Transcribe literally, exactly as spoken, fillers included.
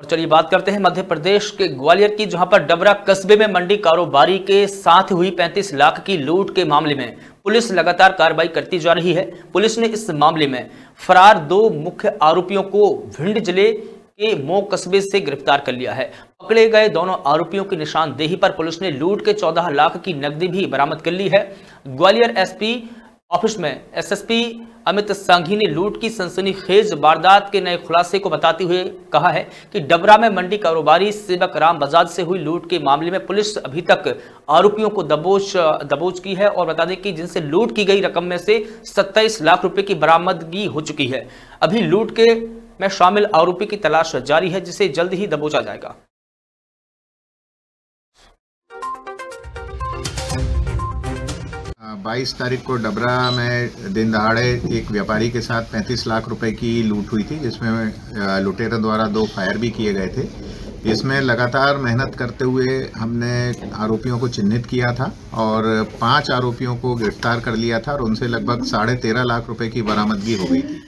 और चलिए बात करते हैं मध्य प्रदेश के ग्वालियर की, जहां पर डबरा कस्बे में मंडी कारोबारी के साथ हुई पैंतीस लाख की लूट के मामले में पुलिस लगातार कार्रवाई करती जा रही है। पुलिस ने इस मामले में फरार दो मुख्य आरोपियों को भिंड जिले के मो कस्बे से गिरफ्तार कर लिया है। पकड़े गए दोनों आरोपियों की निशानदेही पर पुलिस ने लूट के चौदह लाख की नकदी भी बरामद कर ली है। ग्वालियर एसपी ऑफिस में एसएसपी अमित सांघी ने लूट की सनसनीखेज वारदात के नए खुलासे को बताते हुए कहा है कि डबरा में मंडी कारोबारी सेवक राम बजाज से हुई लूट के मामले में पुलिस अभी तक आरोपियों को दबोच दबोच की है। और बता दें कि जिनसे लूट की गई रकम में से सत्ताईस लाख रुपए की बरामदगी हो चुकी है। अभी लूट के में शामिल आरोपी की तलाश जारी है, जिसे जल्द ही दबोचा जाएगा। बाईस तारीख को डबरा में दिन दहाड़े एक व्यापारी के साथ पैंतीस लाख रुपए की लूट हुई थी, जिसमें लुटेरों द्वारा दो फायर भी किए गए थे। इसमें लगातार मेहनत करते हुए हमने आरोपियों को चिन्हित किया था और पांच आरोपियों को गिरफ्तार कर लिया था और उनसे लगभग साढ़े तेरह लाख रुपए की बरामदगी हो गई थी।